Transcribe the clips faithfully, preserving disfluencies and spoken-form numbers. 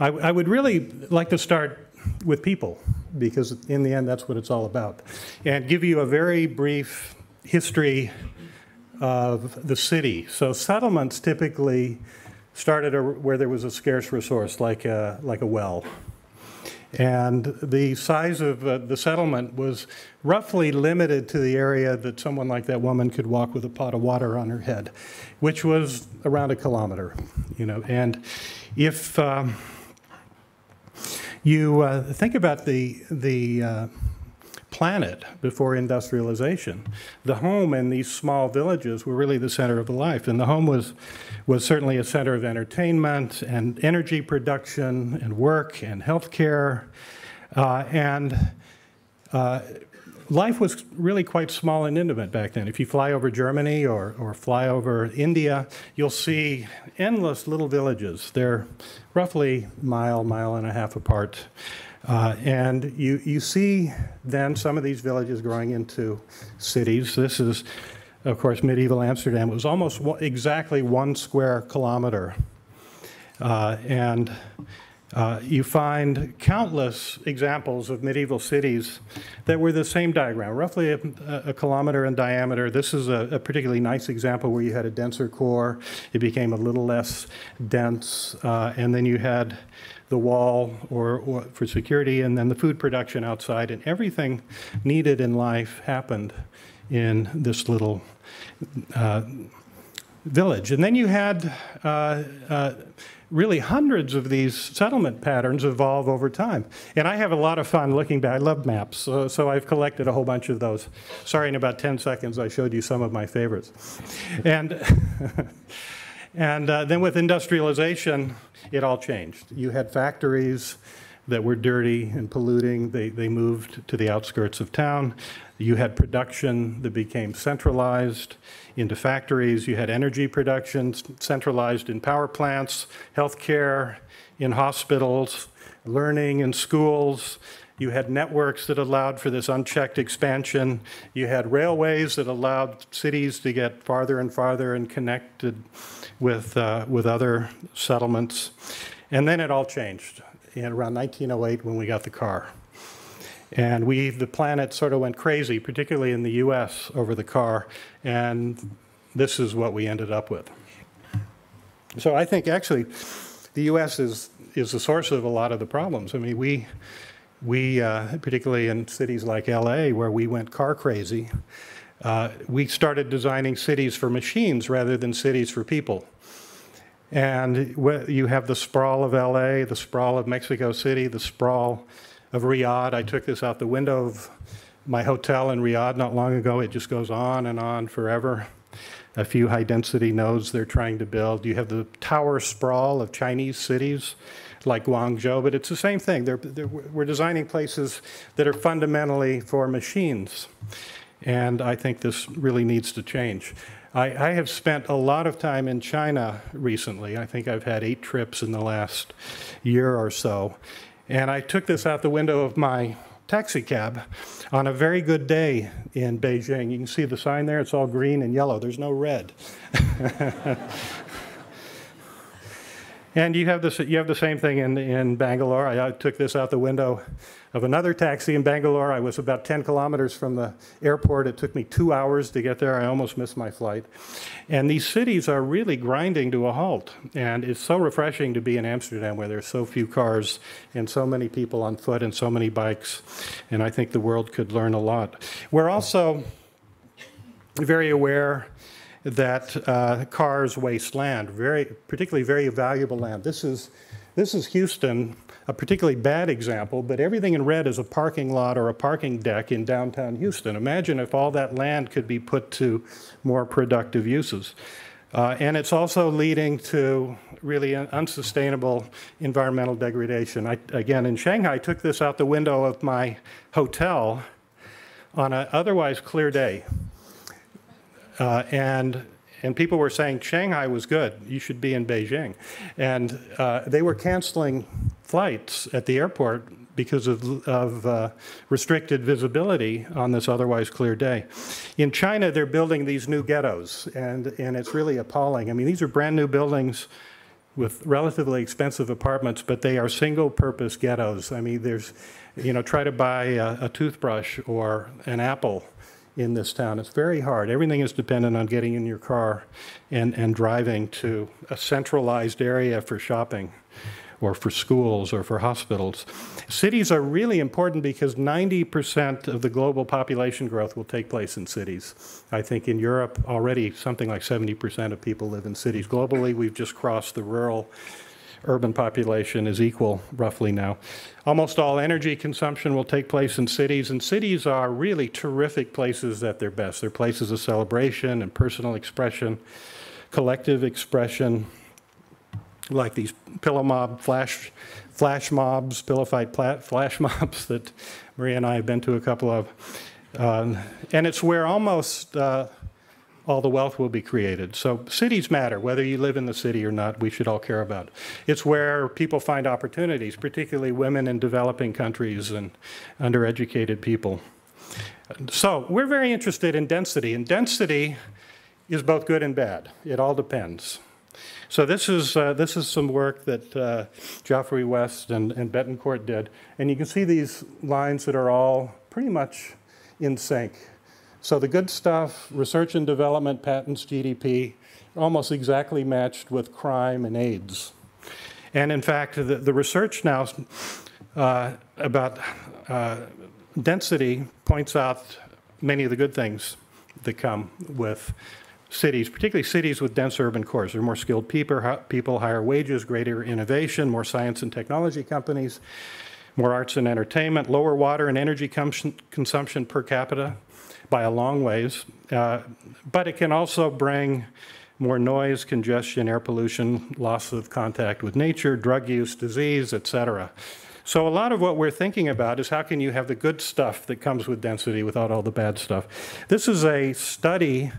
I, I would really like to start with people, because in the end, that's what it's all about, and give you a very brief history of the city. So settlements typically started where there was a scarce resource, like a, like a well. And the size of uh, the settlement was roughly limited to the area that someone like that woman could walk with a pot of water on her head, which was around a kilometer, you know. And if um, you uh, think about the, the uh, planet before industrialization, the home and these small villages were really the center of life. And the home was, was certainly a center of entertainment and energy production and work and healthcare. Uh, and uh, life was really quite small and intimate back then. If you fly over Germany or, or fly over India, you'll see endless little villages. They're roughly mile, mile and a half apart. Uh, and you, you see then some of these villages growing into cities. This is, of course, medieval Amsterdam. It was almost one, exactly one square kilometer. Uh, and uh, you find countless examples of medieval cities that were the same diagram, roughly a, a kilometer in diameter. This is a, a particularly nice example where you had a denser core. It became a little less dense, uh, and then you had the wall or, or for security, and then the food production outside, and everything needed in life happened in this little uh, village. And then you had uh, uh, really hundreds of these settlement patterns evolve over time. And I have a lot of fun looking back. I love maps, uh, so I've collected a whole bunch of those. Sorry, in about ten seconds, I showed you some of my favorites. And And uh, then with industrialization, it all changed. You had factories that were dirty and polluting. They, they moved to the outskirts of town. You had production that became centralized into factories. You had energy production centralized in power plants, healthcare, in hospitals, learning in schools. You had networks that allowed for this unchecked expansion. You had railways that allowed cities to get farther and farther and connected with, uh, with other settlements. And then it all changed in around nineteen oh eight when we got the car. And we, the planet sort of went crazy, particularly in the U S over the car. And this is what we ended up with. So I think actually the U S is, is the source of a lot of the problems. I mean, we, We, uh, particularly in cities like L A, where we went car crazy, uh, we started designing cities for machines rather than cities for people. And you have the sprawl of L A, the sprawl of Mexico City, the sprawl of Riyadh. I took this out the window of my hotel in Riyadh not long ago. It just goes on and on forever. A few high-density nodes they're trying to build. You have the tower sprawl of Chinese cities, like Guangzhou, but it's the same thing. They're, they're, we're designing places that are fundamentally for machines. And I think this really needs to change. I, I have spent a lot of time in China recently. I think I've had eight trips in the last year or so. And I took this out the window of my taxi cab on a very good day in Beijing. You can see the sign there. It's all green and yellow. There's no red. And you have, this, you have the same thing in, in Bangalore. I, I took this out the window of another taxi in Bangalore. I was about ten kilometers from the airport. It took me two hours to get there. I almost missed my flight. And these cities are really grinding to a halt. And it's so refreshing to be in Amsterdam, where there's so few cars and so many people on foot and so many bikes. And I think the world could learn a lot. We're also very aware that uh, cars waste land, very, particularly very valuable land. This is, this is Houston, a particularly bad example, but everything in red is a parking lot or a parking deck in downtown Houston. Imagine if all that land could be put to more productive uses. Uh, and it's also leading to really an unsustainable environmental degradation. I, again, in Shanghai, I took this out the window of my hotel on an otherwise clear day. Uh, and, and people were saying, Shanghai was good, you should be in Beijing. And uh, they were canceling flights at the airport because of, of uh, restricted visibility on this otherwise clear day. In China, they're building these new ghettos, and, and it's really appalling. I mean, these are brand new buildings with relatively expensive apartments, but they are single-purpose ghettos. I mean, there's, you know, try to buy a, a toothbrush or an apple in this town. It's very hard. Everything is dependent on getting in your car and, and driving to a centralized area for shopping or for schools or for hospitals. Cities are really important because ninety percent of the global population growth will take place in cities. I think in Europe already something like seventy percent of people live in cities. Globally, we've just crossed the rural urban population is equal roughly now. Almost all energy consumption will take place in cities, and cities are really terrific places at their best. They're places of celebration and personal expression, collective expression, like these pillow mob flash flash mobs, pillow fight flash mobs that Maria and I have been to a couple of. Um, and it's where almost uh, all the wealth will be created. So cities matter, whether you live in the city or not, we should all care about it. It's where people find opportunities, particularly women in developing countries and undereducated people. So we're very interested in density, and density is both good and bad. It all depends. So this is, uh, this is some work that uh, Geoffrey West and, and Bettencourt did. And you can see these lines that are all pretty much in sync. So the good stuff, research and development, patents, G D P, almost exactly matched with crime and AIDS. And in fact, the, the research now uh, about uh, density points out many of the good things that come with cities, particularly cities with dense urban cores. There are more skilled people, people, higher wages, greater innovation, more science and technology companies, more arts and entertainment, lower water and energy consumption per capita by a long ways. Uh, but it can also bring more noise, congestion, air pollution, loss of contact with nature, drug use, disease, et cetera. So a lot of what we're thinking about is how can you have the good stuff that comes with density without all the bad stuff. This is a study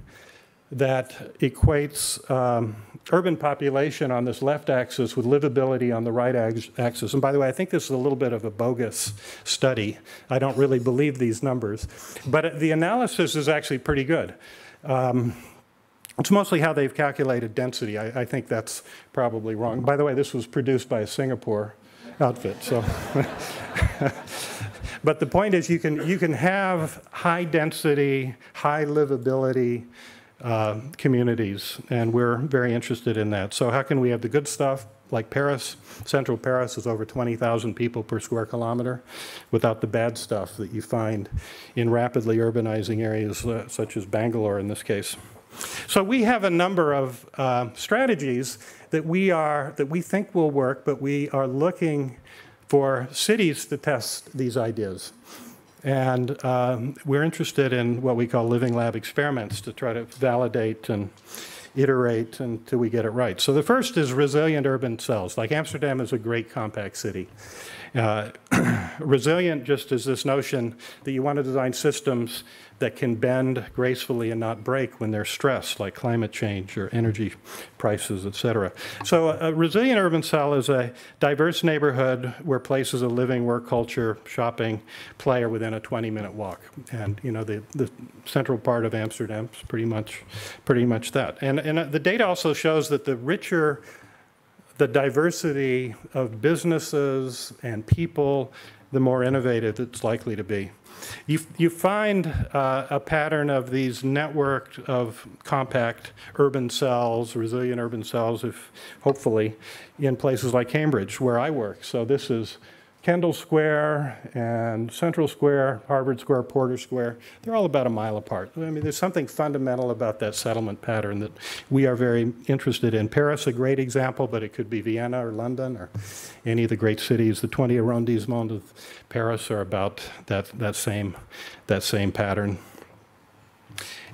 that equates um, urban population on this left axis with livability on the right axis. And by the way, I think this is a little bit of a bogus study. I don't really believe these numbers. But the analysis is actually pretty good. Um, it's mostly how they've calculated density. I, I think that's probably wrong. By the way, this was produced by a Singapore outfit. So. But the point is you can, you can have high density, high livability, Uh, communities, and we're very interested in that. So how can we have the good stuff, like Paris? Central Paris is over twenty thousand people per square kilometer, without the bad stuff that you find in rapidly urbanizing areas uh, such as Bangalore in this case. So we have a number of uh, strategies that we are, that we think will work, but we are looking for cities to test these ideas. And um, we're interested in what we call living lab experiments to try to validate and iterate until we get it right. So the first is resilient urban cells. Like Amsterdam is a great compact city. Uh, resilient just is this notion that you want to design systems that can bend gracefully and not break when they're stressed, like climate change or energy prices, et cetera. So a, a resilient urban cell is a diverse neighborhood where places of living, work, culture, shopping, play are within a twenty minute walk. And you know, the, the central part of Amsterdam is pretty much, pretty much that. And, and the data also shows that the richer the diversity of businesses and people, the more innovative it's likely to be. You, you find uh, a pattern of these networked of compact urban cells, resilient urban cells, if hopefully, in places like Cambridge, where I work. So this is Kendall Square and Central Square, Harvard Square, Porter Square. They're all about a mile apart. I mean, there's something fundamental about that settlement pattern that we are very interested in. Paris, a great example, but it could be Vienna or London or any of the great cities. The twenty arrondissements of Paris are about that, that, same, that same pattern.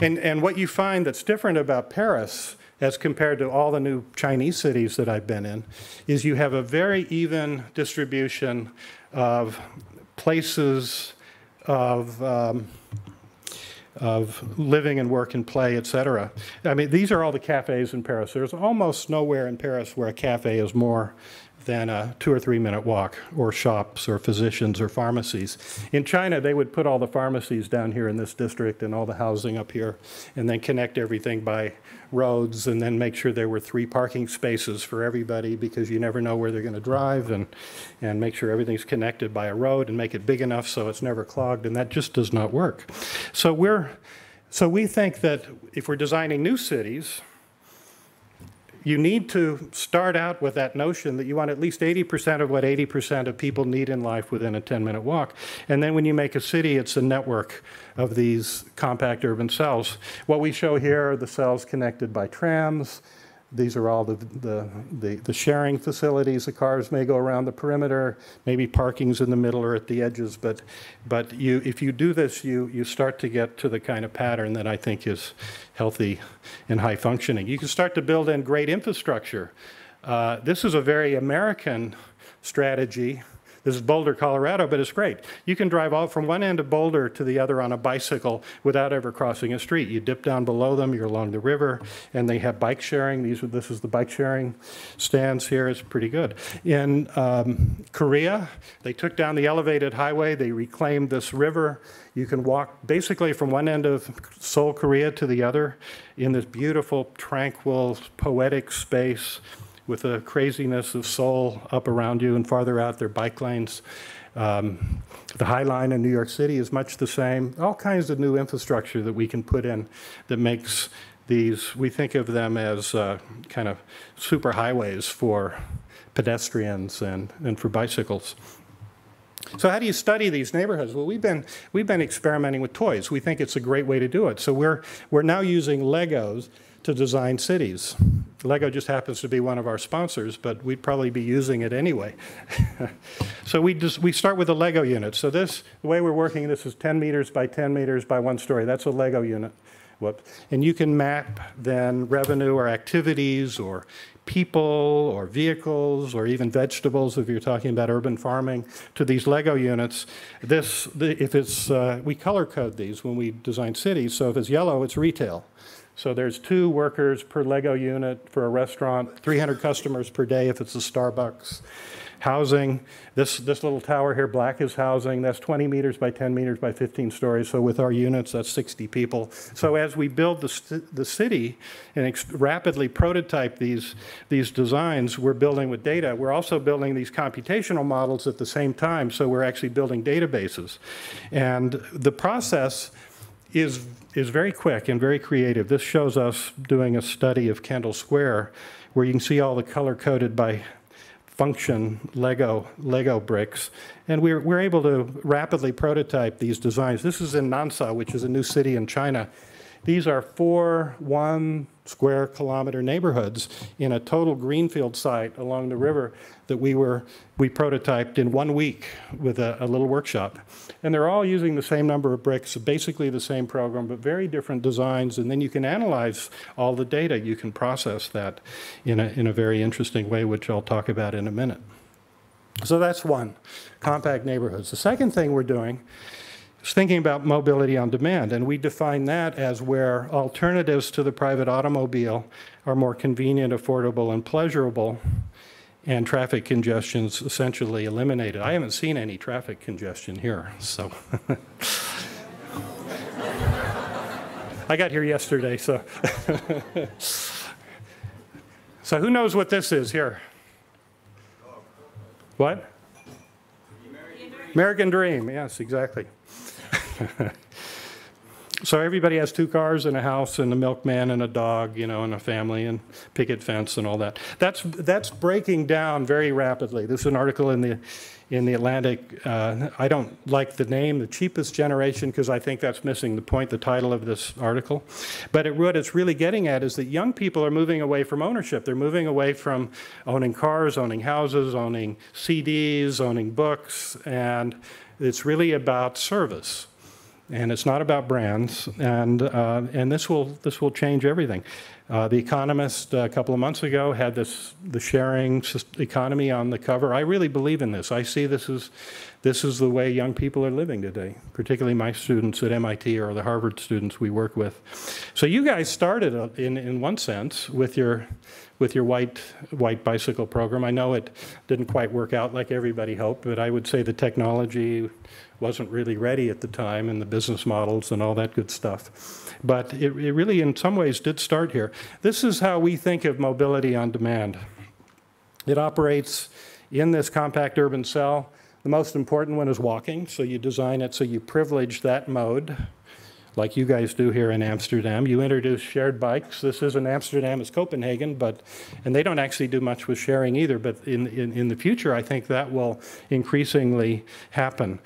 And, and what you find that's different about Paris as compared to all the new Chinese cities that I've been in, is you have a very even distribution of places of, um, of living and work and play, et cetera. I mean, these are all the cafes in Paris. There's almost nowhere in Paris where a cafe is more than a two or three minute walk, or shops or physicians or pharmacies. In China, they would put all the pharmacies down here in this district and all the housing up here, and then connect everything by roads, and then make sure there were three parking spaces for everybody, because you never know where they're going to drive, and, and make sure everything's connected by a road and make it big enough so it's never clogged, and that just does not work. So we're, so we think that if we're designing new cities, you need to start out with that notion that you want at least eighty percent of what eighty percent of people need in life within a ten minute walk. And then when you make a city, it's a network of these compact urban cells. What we show here are the cells connected by trams. These are all the, the, the, the sharing facilities. The cars may go around the perimeter, maybe parking's in the middle or at the edges, but, but you, if you do this, you, you start to get to the kind of pattern that I think is healthy and high functioning. You can start to build in great infrastructure. Uh, this is a very American strategy. This is Boulder, Colorado, but it's great. You can drive all from one end of Boulder to the other on a bicycle without ever crossing a street. You dip down below them, you're along the river, and they have bike sharing. These are, this is the bike sharing stands here. It's pretty good. In um, Korea, they took down the elevated highway. They reclaimed this river. You can walk basically from one end of Seoul, Korea to the other in this beautiful, tranquil, poetic space, with the craziness of Seoul up around you, and farther out there, bike lanes. Um, the High Line in New York City is much the same. All kinds of new infrastructure that we can put in that makes these, we think of them as uh, kind of super highways for pedestrians and, and for bicycles. So how do you study these neighborhoods? Well, we've been, we've been experimenting with toys. We think it's a great way to do it. So we're, we're now using Legos to design cities. Lego just happens to be one of our sponsors, but we'd probably be using it anyway. So we just we start with a Lego unit. So this, the way we're working, this is ten meters by ten meters by one story. That's a Lego unit. Whoops. And you can map then revenue or activities or people or vehicles or even vegetables, if you're talking about urban farming, to these Lego units. This, the, if it's, uh, we color code these when we design cities. So if it's yellow, it's retail. So there's two workers per Lego unit for a restaurant, three hundred customers per day if it's a Starbucks. Housing, this, this little tower here, black is housing. That's twenty meters by ten meters by fifteen stories. So with our units, that's sixty people. So as we build the, the city and ex rapidly prototype these, these designs, we're building with data. We're also building these computational models at the same time. So we're actually building databases. And the process is is very quick and very creative. This shows us doing a study of Kendall Square, where you can see all the color-coded by function Lego Lego bricks. And we're, we're able to rapidly prototype these designs. This is in Nansha, which is a new city in China. These are four one square kilometer neighborhoods in a total greenfield site along the river that we were, we prototyped in one week with a, a little workshop. And they're all using the same number of bricks, basically the same program, but very different designs. And then you can analyze all the data. You can process that in a, in a very interesting way, which I'll talk about in a minute. So that's one, compact neighborhoods. The second thing we're doing, thinking about mobility on demand, and we define that as where alternatives to the private automobile are more convenient, affordable, and pleasurable, and traffic congestion's essentially eliminated. I haven't seen any traffic congestion here, so. I got here yesterday, so. So who knows what this is here? What? American Dream, yes, exactly. So everybody has two cars and a house and a milkman and a dog, you know, and a family and picket fence and all that. That's, that's breaking down very rapidly. This is an article in the, in the Atlantic. Uh, I don't like the name, The Cheapest Generation, because I think that's missing the point, the title of this article. But it, what it's really getting at is that young people are moving away from ownership. They're moving away from owning cars, owning houses, owning C Ds, owning books, and it's really about service. And it's not about brands, and uh, and this will this will change everything. Uh, the Economist, a couple of months ago, had this the sharing economy on the cover. I really believe in this. I see this is, this is the way young people are living today, particularly my students at M I T or the Harvard students we work with. So you guys started, in, in one sense, with your, with your white, white bicycle program. I know it didn't quite work out like everybody hoped, but I would say the technology wasn't really ready at the time, and the business models and all that good stuff. But it, it really, in some ways, did start here. This is how we think of mobility on demand. It operates in this compact urban cell. The most important one is walking, so you design it so you privilege that mode, like you guys do here in Amsterdam. You introduce shared bikes. This isn't Amsterdam, it's Copenhagen, but, and they don't actually do much with sharing either, but in, in, in the future, I think that will increasingly happen.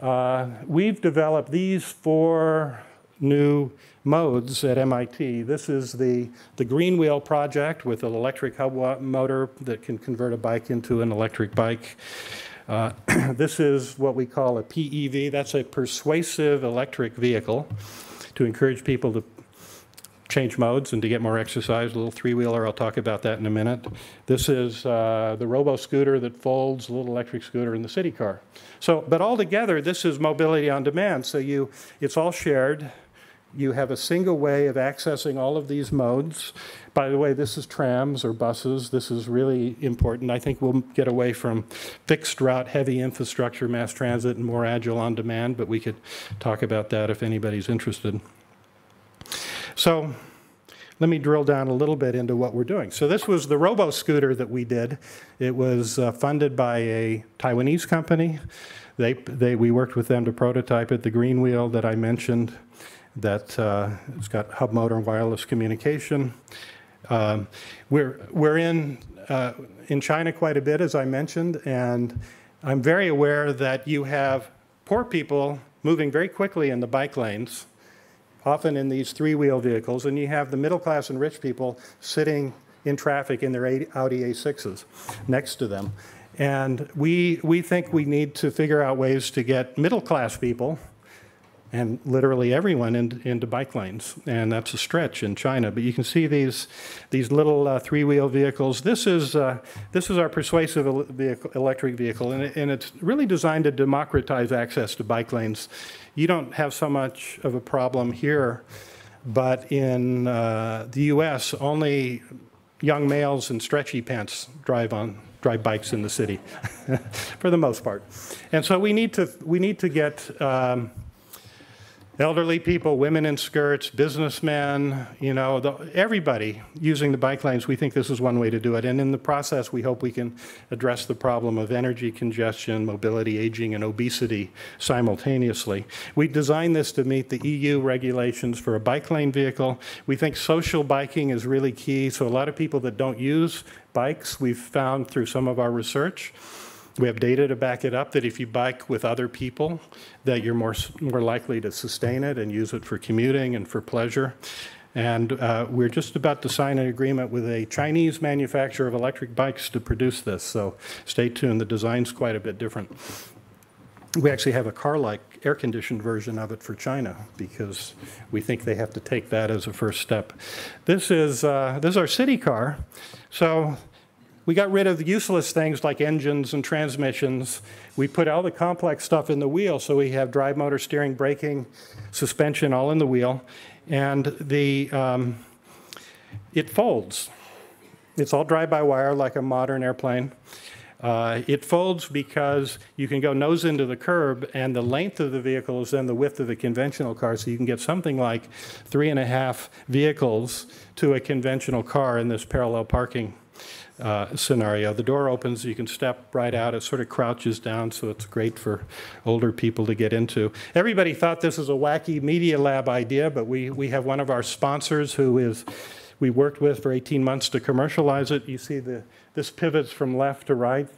Uh, we've developed these four new modes at M I T. This is the, the Green Wheel project with an electric hub motor that can convert a bike into an electric bike. Uh, this is what we call a P E V. That's a persuasive electric vehicle to encourage people to change modes and to get more exercise. A little three-wheeler, I'll talk about that in a minute. This is uh, the robo-scooter that folds, a little electric scooter, and the city car. So, but altogether, this is mobility on demand. So you, it's all shared. You have a single way of accessing all of these modes. By the way, this is trams or buses. This is really important. I think we'll get away from fixed route, heavy infrastructure, mass transit, and more agile on demand, but we could talk about that if anybody's interested. So let me drill down a little bit into what we're doing. So this was the robo-scooter that we did. It was uh, funded by a Taiwanese company. They, they, we worked with them to prototype it, the Green Wheel that I mentioned. That uh, it's got hub motor and wireless communication. Um, we're we're in uh, in China quite a bit, as I mentioned, and I'm very aware that you have poor people moving very quickly in the bike lanes, often in these three-wheel vehicles, and you have the middle class and rich people sitting in traffic in their Audi A sixes next to them. And we we think we need to figure out ways to get middle-class people and literally everyone in, into bike lanes, and that's a stretch in China. But you can see these these little uh, three-wheel vehicles. This is uh, this is our persuasive el vehicle, electric vehicle, and, it, and it's really designed to democratize access to bike lanes. You don't have so much of a problem here, but in uh, the U S, only young males in stretchy pants drive on drive bikes in the city, for the most part. And so we need to we need to get. Um, Elderly people, women in skirts, businessmen, you know, the, everybody using the bike lanes. We think this is one way to do it. And in the process, we hope we can address the problem of energy congestion, mobility, aging, and obesity simultaneously. We designed this to meet the E U regulations for a bike lane vehicle. We think social biking is really key. So a lot of people that don't use bikes, we've found through some of our research, we have data to back it up that if you bike with other people, that you're more, more likely to sustain it and use it for commuting and for pleasure. And uh, we're just about to sign an agreement with a Chinese manufacturer of electric bikes to produce this. So stay tuned. The design's quite a bit different. We actually have a car-like air-conditioned version of it for China because we think they have to take that as a first step. This is, uh, this is our city car. So we got rid of the useless things like engines and transmissions. We put all the complex stuff in the wheel, so we have drive motor, steering, braking, suspension, all in the wheel. And the, um, it folds. It's all drive-by-wire like a modern airplane. Uh, it folds because you can go nose into the curb, and the length of the vehicle is then the width of a conventional car, so you can get something like three and a half vehicles to a conventional car in this parallel parking Uh, scenario. The door opens, you can step right out. It sort of crouches down, so it's great for older people to get into. Everybody thought this was a wacky Media Lab idea, but we, we have one of our sponsors who is we worked with for eighteen months to commercialize it. You see the this pivots from left to right.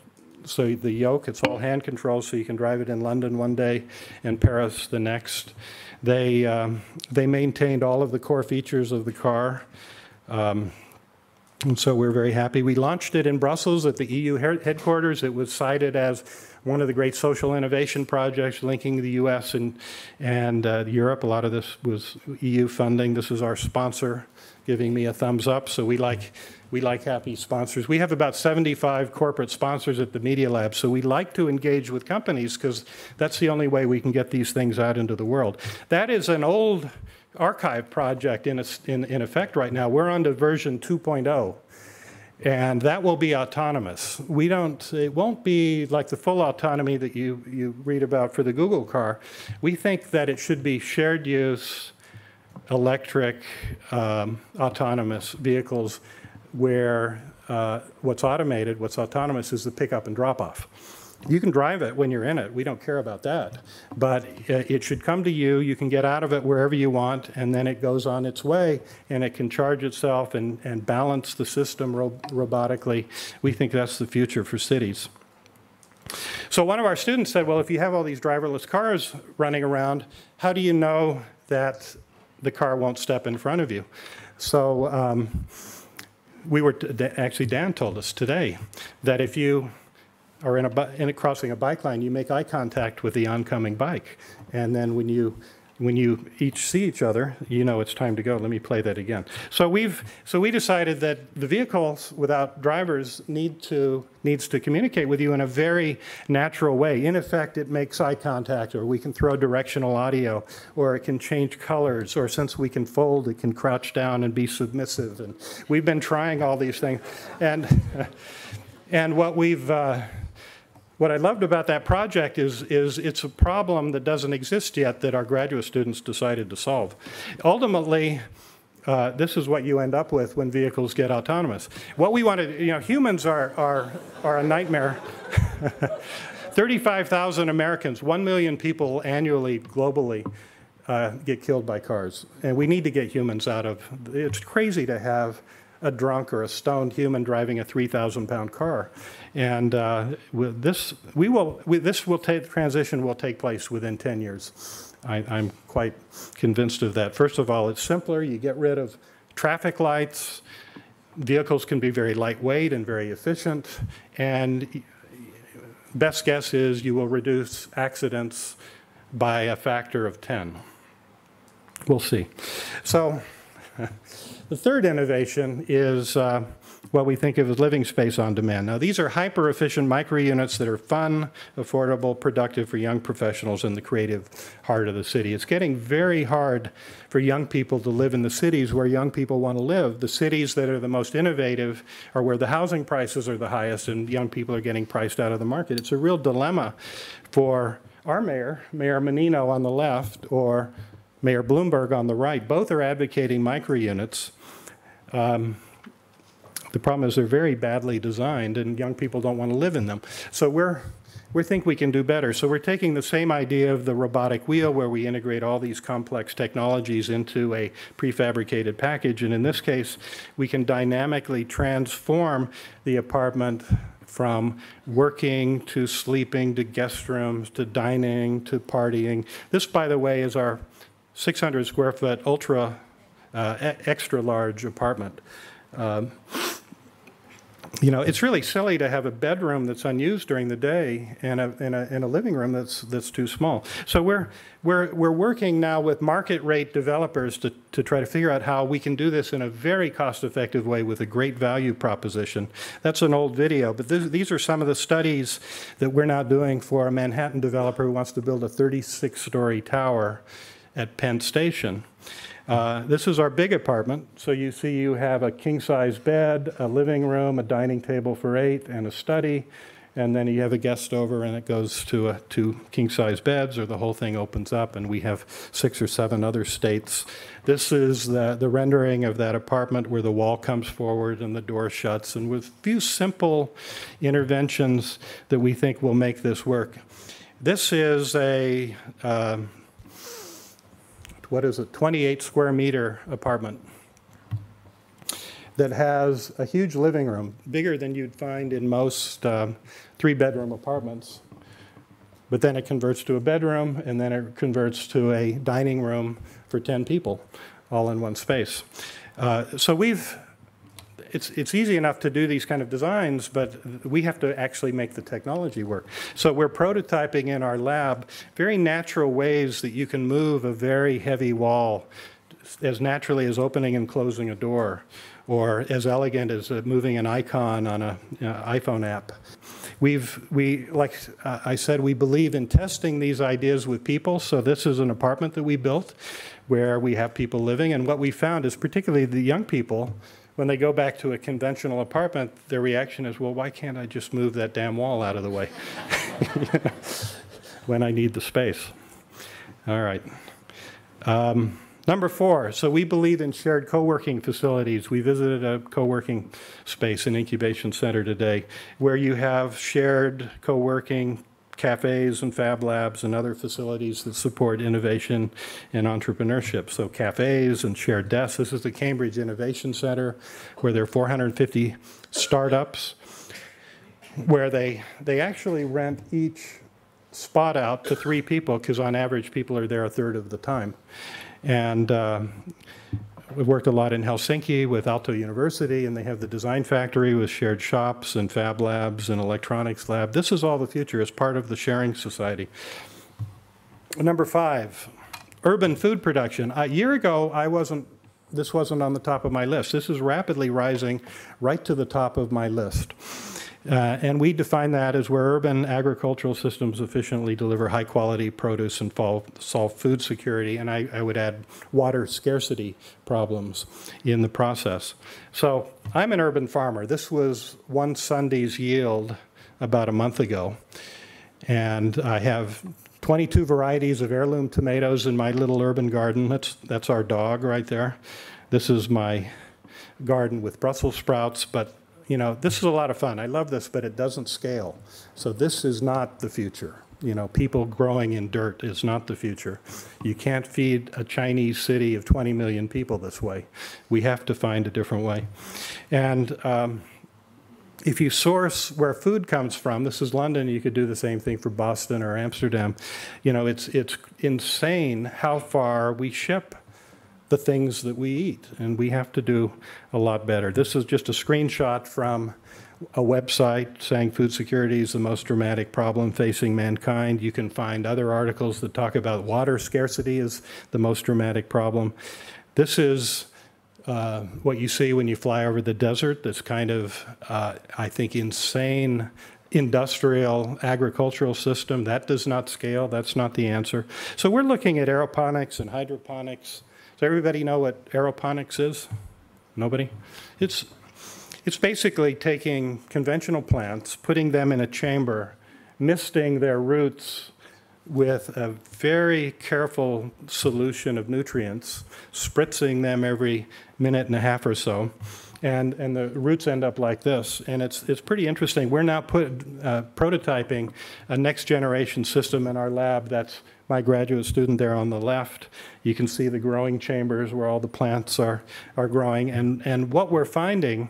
So the yoke, it's all hand controlled, so you can drive it in London one day and Paris the next. They, um, they maintained all of the core features of the car. Um, And so we're very happy. We launched it in Brussels at the E U headquarters. It was cited as one of the great social innovation projects linking the U S and, and uh, Europe. A lot of this was E U funding. This is our sponsor giving me a thumbs up. So we like, we like happy sponsors. We have about seventy-five corporate sponsors at the Media Lab. So we like to engage with companies because that's the only way we can get these things out into the world. That is an old archive project in, a, in, in effect right now. We're on to version two point oh, and that will be autonomous. We don't, it won't be like the full autonomy that you, you read about for the Google car. We think that it should be shared use, electric, um, autonomous vehicles where uh, what's automated, what's autonomous is the pickup and drop off. You can drive it when you're in it. We don't care about that. But it should come to you. You can get out of it wherever you want, and then it goes on its way, and it can charge itself and, and balance the system ro robotically. We think that's the future for cities. So one of our students said, well, if you have all these driverless cars running around, how do you know that the car won't step in front of you? So um, we were, t actually Dan told us today that if you or in a, in a crossing a bike line, you make eye contact with the oncoming bike. And then when you, when you each see each other, you know it's time to go. Let me play that again. So, we've, so we decided that the vehicles without drivers need to, needs to communicate with you in a very natural way. In effect, it makes eye contact, or we can throw directional audio, or it can change colors, or since we can fold, it can crouch down and be submissive. And we've been trying all these things. And, and what we've... Uh, What I loved about that project is, is it's a problem that doesn't exist yet that our graduate students decided to solve. Ultimately, uh, this is what you end up with when vehicles get autonomous. What we wanted, you know, humans are, are, are a nightmare. thirty-five thousand Americans, one million people annually globally uh, get killed by cars. And we need to get humans out of, it's crazy to have a drunk or a stoned human driving a three thousand pound car, and uh, with this we will. With this will take transition will take place within ten years. I, I'm quite convinced of that. First of all, it's simpler. You get rid of traffic lights. Vehicles can be very lightweight and very efficient. And best guess is you will reduce accidents by a factor of ten. We'll see. So. The third innovation is uh, what we think of as living space on demand. Now, these are hyper-efficient micro-units that are fun, affordable, productive for young professionals in the creative heart of the city. It's getting very hard for young people to live in the cities where young people want to live. The cities that are the most innovative are where the housing prices are the highest and young people are getting priced out of the market. It's a real dilemma for our mayor, Mayor Menino on the left, or Mayor Bloomberg on the right. Both are advocating micro-units. Um, the problem is they're very badly designed, and young people don't want to live in them. So we're, we think we can do better. So we're taking the same idea of the robotic wheel, where we integrate all these complex technologies into a prefabricated package. And in this case, we can dynamically transform the apartment from working to sleeping to guest rooms to dining to partying. This, by the way, is our six hundred square foot ultra uh, extra large apartment. Um, you know, it's really silly to have a bedroom that's unused during the day and a, and a, and a living room that's that's too small. So we're we're we're working now with market rate developers to to try to figure out how we can do this in a very cost effective way with a great value proposition. That's an old video, but this, these are some of the studies that we're now doing for a Manhattan developer who wants to build a thirty-six story tower at Penn Station. Uh, this is our big apartment. So you see you have a king-size bed, a living room, a dining table for eight, and a study. And then you have a guest over, and it goes to a, two king-size beds, or the whole thing opens up, and we have six or seven other states. This is the, the rendering of that apartment where the wall comes forward and the door shuts, and with a few simple interventions that we think will make this work. This is a... Uh, what is a twenty-eight square meter apartment that has a huge living room, bigger than you'd find in most uh, three-bedroom apartments. But then it converts to a bedroom, and then it converts to a dining room for ten people all in one space. Uh, so we've it's, it's easy enough to do these kind of designs, but we have to actually make the technology work. So we're prototyping in our lab very natural ways that you can move a very heavy wall as naturally as opening and closing a door, or as elegant as uh, moving an icon on an uh, iPhone app. We've, we, like uh, I said, we believe in testing these ideas with people. So this is an apartment that we built where we have people living. And what we found is particularly the young people, when they go back to a conventional apartment, their reaction is, well, why can't I just move that damn wall out of the way when I need the space? All right. Um, Number four, so we believe in shared co-working facilities. We visited a co-working space, an incubation center today, where you have shared co-working cafes and fab labs and other facilities that support innovation and entrepreneurship. So cafes and shared desks. This is the Cambridge Innovation Center, where there are four hundred fifty startups, where they, they actually rent each spot out to three people, because on average people are there a third of the time. And uh, we worked a lot in Helsinki with Aalto University, and they have the design factory with shared shops and fab labs and electronics lab. This is all the future as part of the sharing society. Number five, urban food production. A year ago, I wasn't, this wasn't on the top of my list. This is rapidly rising right to the top of my list. Uh, and we define that as where urban agricultural systems efficiently deliver high-quality produce and solve food security, and I, I would add water scarcity problems in the process. So I'm an urban farmer. This was one Sunday's yield about a month ago, and I have twenty-two varieties of heirloom tomatoes in my little urban garden. That's, that's our dog right there. This is my garden with Brussels sprouts, but you know, this is a lot of fun. I love this, but it doesn't scale. So this is not the future. You know, people growing in dirt is not the future. You can't feed a Chinese city of twenty million people this way. We have to find a different way. And um, if you source where food comes from, this is London, you could do the same thing for Boston or Amsterdam. You know, it's, it's insane how far we ship the things that we eat, and we have to do a lot better. This is just a screenshot from a website saying food security is the most dramatic problem facing mankind. You can find other articles that talk about water scarcity is the most dramatic problem. This is uh, what you see when you fly over the desert, this kind of, uh, I think, insane industrial agricultural system. That does not scale. That's not the answer. So we're looking at aeroponics and hydroponics. Does everybody know what aeroponics is? Nobody? It's, it's basically taking conventional plants, putting them in a chamber, misting their roots with a very careful solution of nutrients, spritzing them every minute and a half or so, and, and the roots end up like this. And it's, it's pretty interesting. We're now put, uh, prototyping a next generation system in our lab that's my graduate student there on the left. You can see the growing chambers where all the plants are, are growing. And, and what we're finding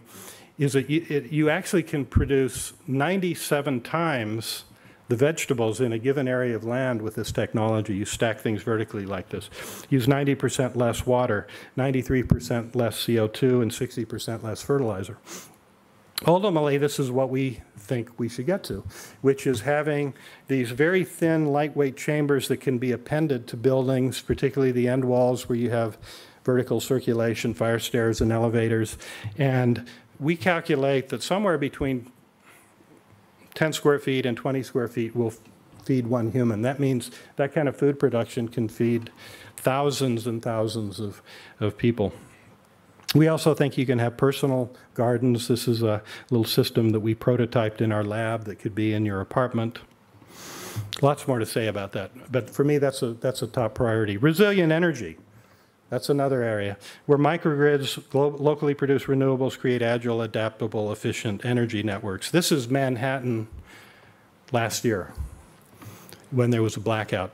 is that you, it, you actually can produce ninety-seven times the vegetables in a given area of land with this technology. You stack things vertically like this. Use ninety percent less water, ninety-three percent less C O two, and sixty percent less fertilizer. Ultimately, this is what we think we should get to, which is having these very thin, lightweight chambers that can be appended to buildings, particularly the end walls where you have vertical circulation, fire stairs, and elevators. And we calculate that somewhere between ten square feet and twenty square feet will feed one human. That means that kind of food production can feed thousands and thousands of, of people. We also think you can have personal gardens. This is a little system that we prototyped in our lab that could be in your apartment. Lots more to say about that. But for me, that's a, that's a top priority. Resilient energy. That's another area where microgrids, locally produced renewables, create agile, adaptable, efficient energy networks. This is Manhattan last year when there was a blackout.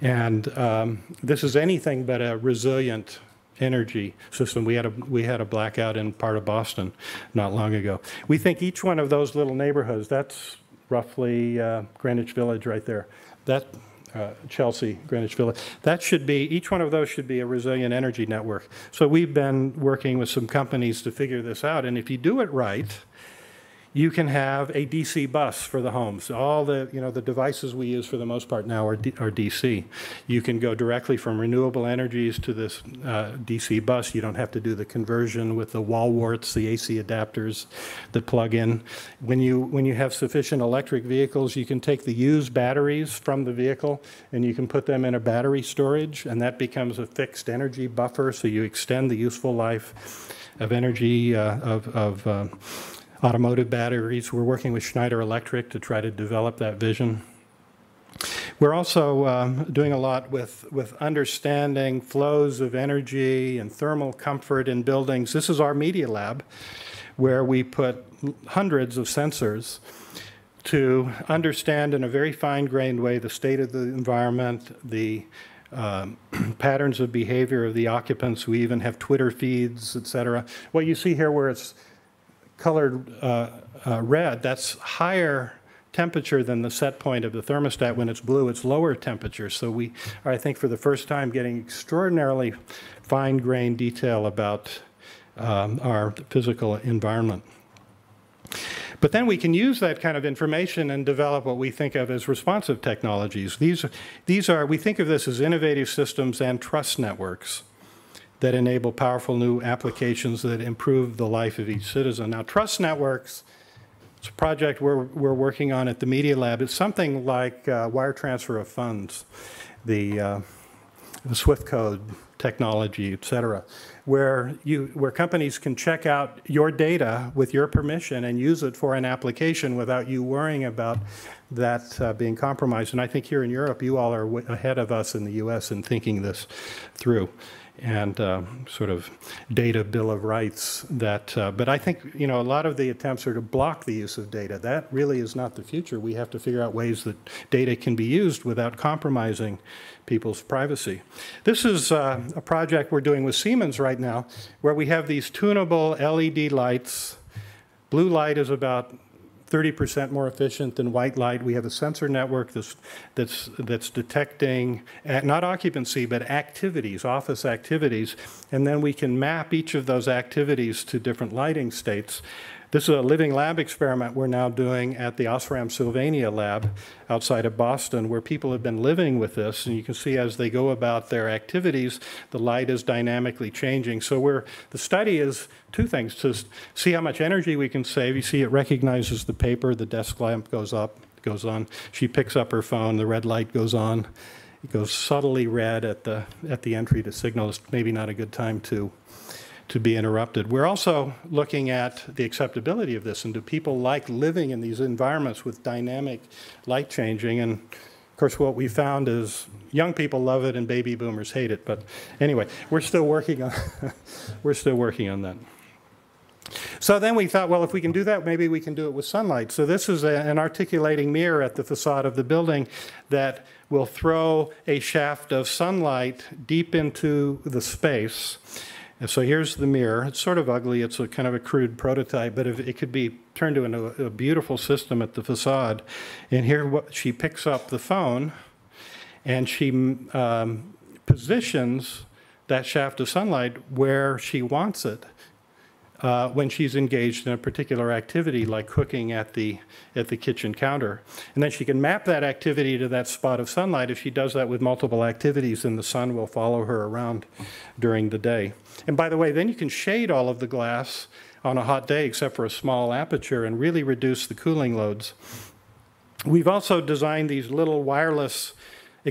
And um, this is anything but a resilient energy system. We had a we had a blackout in part of Boston not long ago. We think each one of those little neighborhoods, that's roughly uh, Greenwich Village right there, that uh, Chelsea, Greenwich Village. That should be, each one of those should be a resilient energy network. So we've been working with some companies to figure this out, and if you do it right, you can have a D C bus for the homes. All the, you know, the devices we use for the most part now are, D are D C. You can go directly from renewable energies to this uh, D C bus. You don't have to do the conversion with the wall warts, the A C adapters that plug in. When you, when you have sufficient electric vehicles, you can take the used batteries from the vehicle and you can put them in a battery storage, and that becomes a fixed energy buffer, so you extend the useful life of energy uh, of, of uh, automotive batteries. We're working with Schneider Electric to try to develop that vision. We're also um, doing a lot with, with understanding flows of energy and thermal comfort in buildings. This is our media lab, where we put hundreds of sensors to understand in a very fine-grained way the state of the environment, the Um, patterns of behavior of the occupants. We even have Twitter feeds, et cetera. What you see here where it's colored uh, uh, red, that's higher temperature than the set point of the thermostat. When it's blue, it's lower temperature. So we are, I think, for the first time getting extraordinarily fine-grained detail about um, our physical environment. But then we can use that kind of information and develop what we think of as responsive technologies. These, these are, we think of this as innovative systems and trust networks that enable powerful new applications that improve the life of each citizen. Now, trust networks, it's a project we're, we're working on at the Media Lab. It's something like uh, wire transfer of funds, the, uh, the Swift code technology, et cetera, where, you, where companies can check out your data with your permission and use it for an application without you worrying about that uh, being compromised. And I think here in Europe, you all are w ahead of us in the U S in thinking this through, and uh, sort of data bill of rights that, uh, but I think, you know, a lot of the attempts are to block the use of data. That really is not the future. We have to figure out ways that data can be used without compromising people's privacy. This is uh, a project we're doing with Siemens right now, where we have these tunable L E D lights. Blue light is about thirty percent more efficient than white light. We have a sensor network that's, that's, that's detecting, not occupancy, but activities, office activities, and then we can map each of those activities to different lighting states. This is a living lab experiment we're now doing at the Osram Sylvania lab outside of Boston, where people have been living with this, and you can see as they go about their activities, the light is dynamically changing. So we're, the study is two things: to see how much energy we can save. You see it recognizes the paper, the desk lamp goes up, goes on. She picks up her phone, the red light goes on. It goes subtly red at the, at the entry to signal it's maybe not a good time to to be interrupted. We're also looking at the acceptability of this, and do people like living in these environments with dynamic light changing? And of course, what we found is young people love it and baby boomers hate it. But anyway, we're still working on we're still working on that. So then we thought, well, if we can do that, maybe we can do it with sunlight. So this is a, an articulating mirror at the facade of the building that will throw a shaft of sunlight deep into the space. And so here's the mirror. It's sort of ugly. It's a kind of a crude prototype, but it could be turned into a, a beautiful system at the facade. And here what, she picks up the phone, and she um, positions that shaft of sunlight where she wants it uh, when she's engaged in a particular activity, like cooking at the, at the kitchen counter. And then she can map that activity to that spot of sunlight. If she does that with multiple activities, then the sun will follow her around during the day. And by the way, then you can shade all of the glass on a hot day except for a small aperture and really reduce the cooling loads. We've also designed these little wireless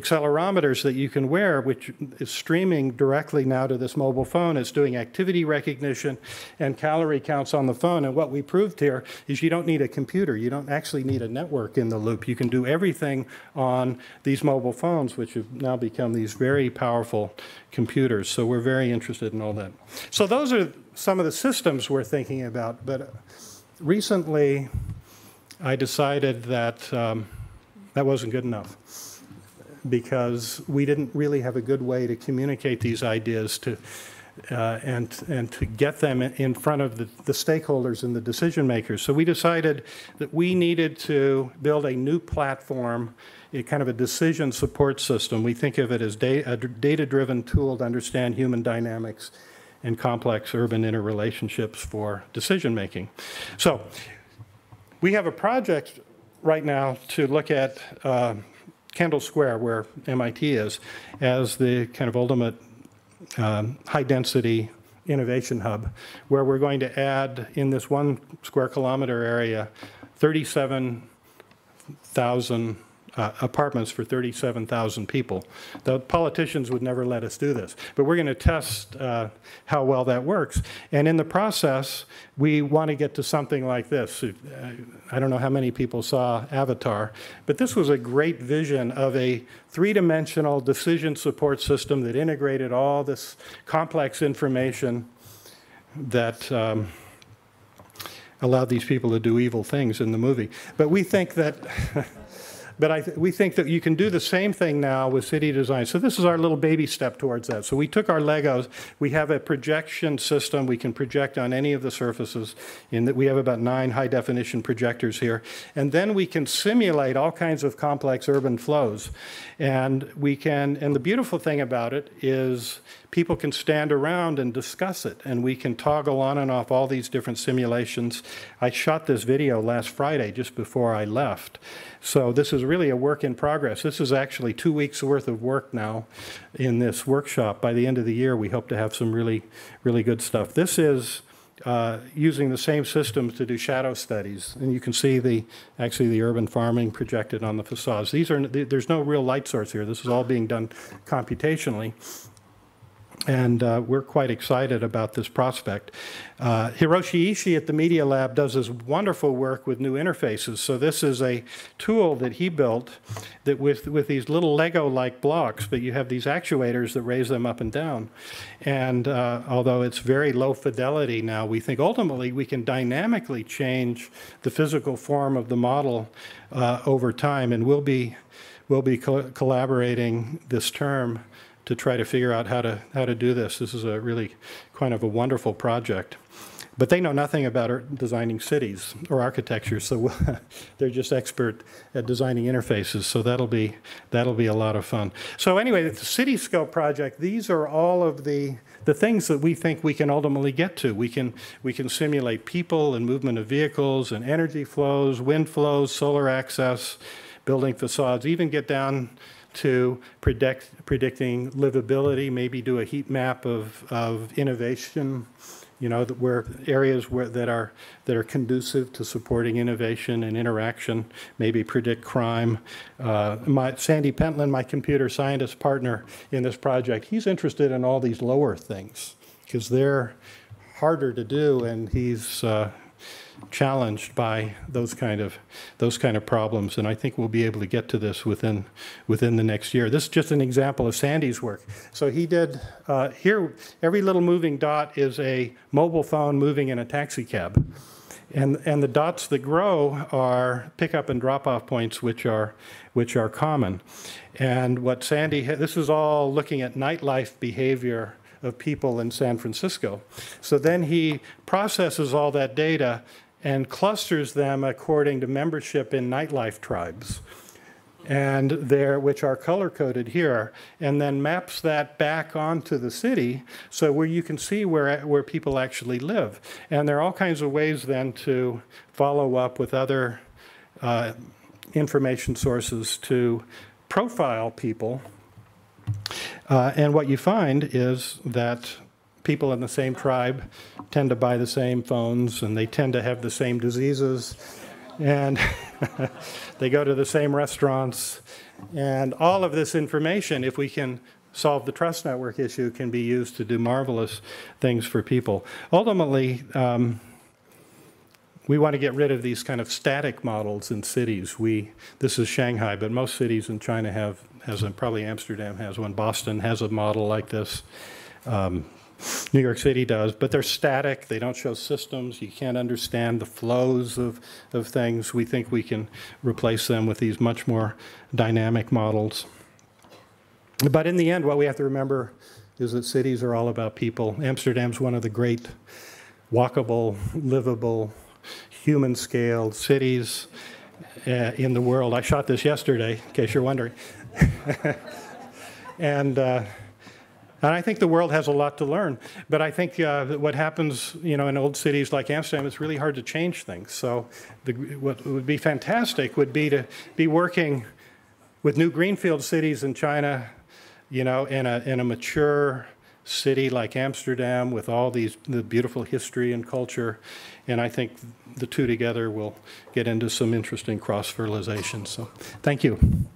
accelerometers that you can wear, which is streaming directly now to this mobile phone. It's doing activity recognition and calorie counts on the phone. And what we proved here is you don't need a computer. You don't actually need a network in the loop. You can do everything on these mobile phones, which have now become these very powerful computers. So we're very interested in all that. So those are some of the systems we're thinking about. But recently, I decided that um, that wasn't good enough, because we didn't really have a good way to communicate these ideas to uh, and, and to get them in front of the, the stakeholders and the decision makers. So we decided that we needed to build a new platform, a kind of a decision support system. We think of it as da- a data-driven tool to understand human dynamics and complex urban interrelationships for decision making. So we have a project right now to look at uh, Kendall Square, where M I T is, as the kind of ultimate um, high density innovation hub, where we're going to add in this one square kilometer area thirty-seven thousand Uh, apartments for thirty-seven thousand people. The politicians would never let us do this, but we're going to test uh, how well that works. And in the process, we want to get to something like this. I don't know how many people saw Avatar, but this was a great vision of a three-dimensional decision support system that integrated all this complex information that um, allowed these people to do evil things in the movie. But we think that But I th we think that you can do the same thing now with city design. So this is our little baby step towards that. So we took our Legos. We have a projection system. We can project on any of the surfaces. In that we have about nine high-definition projectors here. And then we can simulate all kinds of complex urban flows. And we can, and the beautiful thing about it is people can stand around and discuss it. And we can toggle on and off all these different simulations. I shot this video last Friday just before I left. So this is really a work in progress. This is actually two weeks worth of work now in this workshop. By the end of the year, we hope to have some really, really good stuff. This is uh, using the same system to do shadow studies. And you can see the, actually the urban farming projected on the facades. These are, there's no real light source here. This is all being done computationally. And uh, we're quite excited about this prospect. Uh, Hiroshi Ishii at the Media Lab does this wonderful work with new interfaces. So this is a tool that he built that with, with these little Lego-like blocks, but you have these actuators that raise them up and down. And uh, although it's very low fidelity now, we think ultimately we can dynamically change the physical form of the model uh, over time. And we'll be, we'll be co- collaborating this term to try to figure out how to, how to do this. This is a really kind of a wonderful project. But they know nothing about designing cities or architecture, so we'll they're just expert at designing interfaces. So that'll be, that'll be a lot of fun. So anyway, the CityScope project, these are all of the, the things that we think we can ultimately get to. We can, we can simulate people and movement of vehicles and energy flows, wind flows, solar access, building facades, even get down to predict, predicting livability, maybe do a heat map of, of innovation, you know, that where areas where, that, are, that are conducive to supporting innovation and interaction, maybe predict crime. Uh, my, Sandy Pentland, my computer scientist partner in this project, he's interested in all these lower things because they're harder to do, and he's uh, challenged by those kind of those kind of problems, and I think we'll be able to get to this within within the next year. This is just an example of Sandy's work. So he did uh, here. Every little moving dot is a mobile phone moving in a taxi cab, and and the dots that grow are pickup and drop-off points, which are which are common. And what Sandy, this is all looking at nightlife behavior of people in San Francisco. So then he processes all that data and clusters them according to membership in nightlife tribes, and there, which are color-coded here, and then maps that back onto the city so where you can see where, where people actually live. And there are all kinds of ways then to follow up with other uh, information sources to profile people. Uh, and what you find is that people in the same tribe tend to buy the same phones, and they tend to have the same diseases, and they go to the same restaurants. And all of this information, if we can solve the trust network issue, can be used to do marvelous things for people. Ultimately, um, we want to get rid of these kind of static models in cities. We, this is Shanghai, but most cities in China have, has a, probably Amsterdam has one, Boston has a model like this. Um, New York City does, but they're static. They don't show systems. You can't understand the flows of, of things. We think we can replace them with these much more dynamic models. But in the end, what we have to remember is that cities are all about people. Amsterdam's one of the great walkable, livable, human-scaled cities uh, in the world. I shot this yesterday, in case you're wondering. and, uh, and I think the world has a lot to learn. But I think uh, what happens, you know, in old cities like Amsterdam, it's really hard to change things. So the, what would be fantastic would be to be working with new greenfield cities in China, you know, in a, in a mature city like Amsterdam with all these the beautiful history and culture, and I think the two together will get into some interesting cross-fertilization. So thank you.